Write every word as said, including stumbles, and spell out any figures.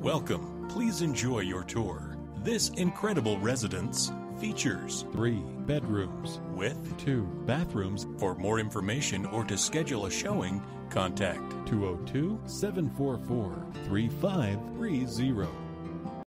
Welcome. Please enjoy your tour. This incredible residence features three bedrooms with two bathrooms. For more information or to schedule a showing, contact two oh two, seven four four, three five three zero.